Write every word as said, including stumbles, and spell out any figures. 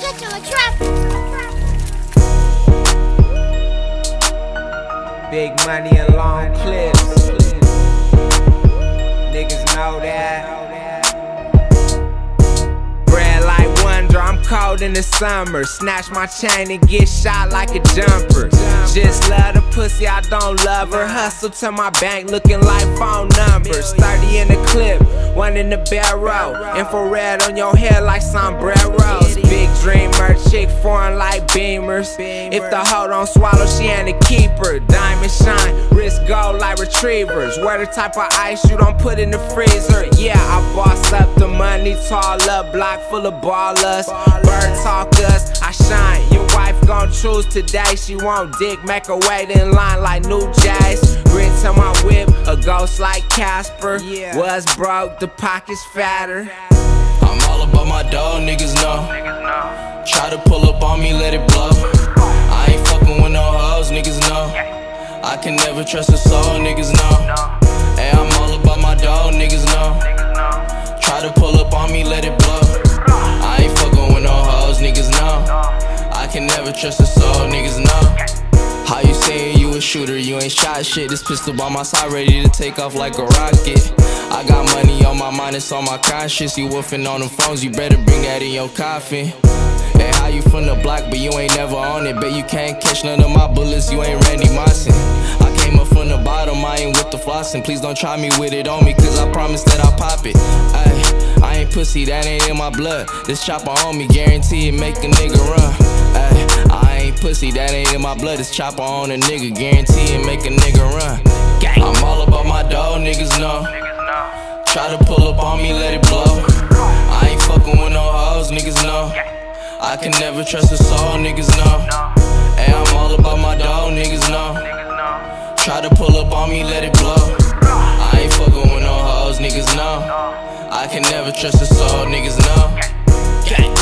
get to a trap. Big money and long clips. Niggas know that. Bread like wonder, I'm cold in the summer. Snatch my chain and get shot like a jumper. Just love the pussy, I don't love her. Hustle to my bank looking like phone numbers. Thirty in the clip, one in the barrel. Infrared on your head like sombreros. Big dreamer, chick foreign like Beamers. If the hoe don't swallow, she ain't a keeper. Diamond shine, wrist gold like retrievers. Wear the type of ice you don't put in the freezer. Yeah, I boss up the money, tall up, block full of ballers. Bird talkers, I shine. Your wife gon' choose today. She won't dick, make her wait in line like new jays. Grit to my whip, a ghost like Casper. Was broke, the pockets fatter. I'm all about my dog, niggas know. Try to pull up on me, let it blow. I ain't fucking with no hoes, niggas know. I can never trust a soul, niggas know. Hey, I'm all about my dog, niggas know. Try to pull up on me, let it blow. I ain't fucking with no hoes, niggas know. I can never trust a soul, niggas know. How you saying you a shooter, you ain't shot shit. This pistol by my side ready to take off like a rocket. I got money on my mind, it's on my conscience. You woofing on them phones, you better bring that in your coffin. And how you from the block, but you ain't never on it. Bet you can't catch none of my bullets, you ain't Randy Mossing. I came up from the bottom, I ain't with the flossing. Please don't try me with it on me, cause I promise that I'll pop it. Ay, I ain't pussy, that ain't in my blood. This chopper on me, guarantee it make a nigga run. Ay, I ain't pussy, that ain't in my blood. This chopper on a nigga, guarantee it make a nigga run. I'm all about my dog, niggas know. Try to pull up on me, let it blow. I ain't fucking with no hoes, niggas know. I can never trust a soul, niggas know. Hey, I'm all about my dog, niggas know. Try to pull up on me, let it blow. I ain't fucking with no hoes, niggas know. I can never trust a soul, niggas know.